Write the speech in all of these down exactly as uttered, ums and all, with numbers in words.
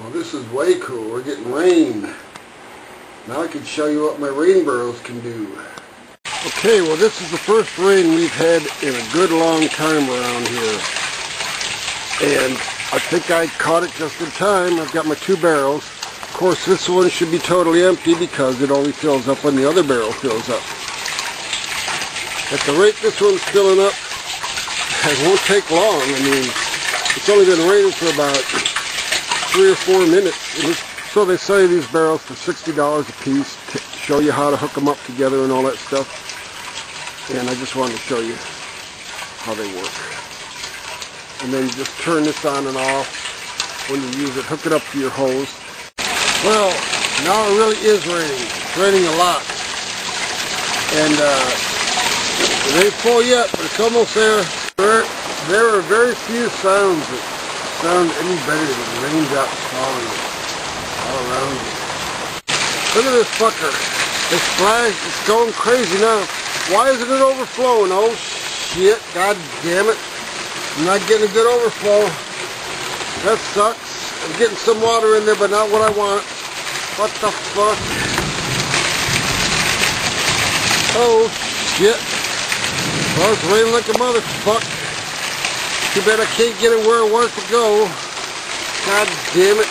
Well, this is way cool. We're getting rain. Now I can show you what my rain barrels can do. Okay, well this is the first rain we've had in a good long time around here. And I think I caught it just in time. I've got my two barrels. Of course, this one should be totally empty because it only fills up when the other barrel fills up. At the rate this one's filling up, it won't take long. I mean, it's only been raining for about three or four minutes. So they sell you these barrels for sixty dollars a piece to show you how to hook them up together and all that stuff. And I just wanted to show you how they work. And then you just turn this on and off when you use it. Hook it up to your hose. Well, now it really is raining. It's raining a lot. And uh, it ain't full yet, but it's almost there. There, there are very few sounds that sound any better than raindrops falling all around you. Look at this fucker. This fly is going crazy now. Why isn't it overflowing? Oh shit, god damn it. I'm not getting a good overflow. That sucks. I'm getting some water in there, but not what I want. What the fuck? Oh shit. Well, it's raining like a motherfuck. Too bad I can't get it where I want it to go. God damn it.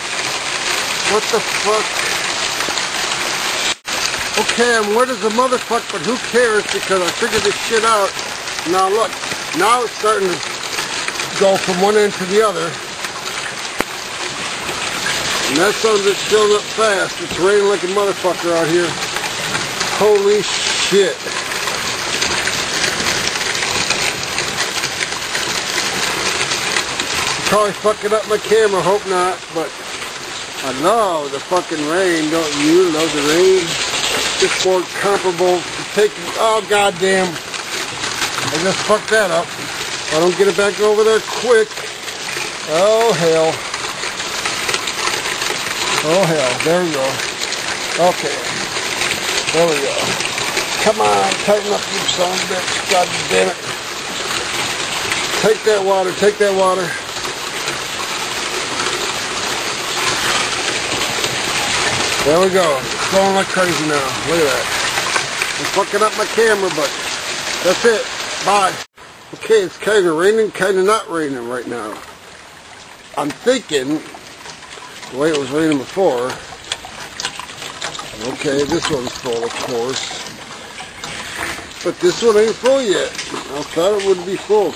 What the fuck? Okay, I'm wet as a motherfuck, but who cares because I figured this shit out. Now look, now it's starting to go from one end to the other. And that son of it's filling up fast. It's raining like a motherfucker out here. Holy shit. Probably fucking up my camera, hope not, but I love the fucking rain, don't you? Love the rain. This board comparable to taking. Oh goddamn! I just fucked that up. If I don't get it back over there quick. Oh hell! Oh hell! There we go. Okay. There we go. Come on, tighten up, you son of a bitch! God damn it! Take that water. Take that water. There we go. It's going like crazy now. Look at that. I'm fucking up my camera, but that's it. Bye. Okay, it's kind of raining, kind of not raining right now. I'm thinking, the way it was raining before, okay, this one's full, of course. But this one ain't full yet. I thought it would be full.